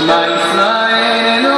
my flying.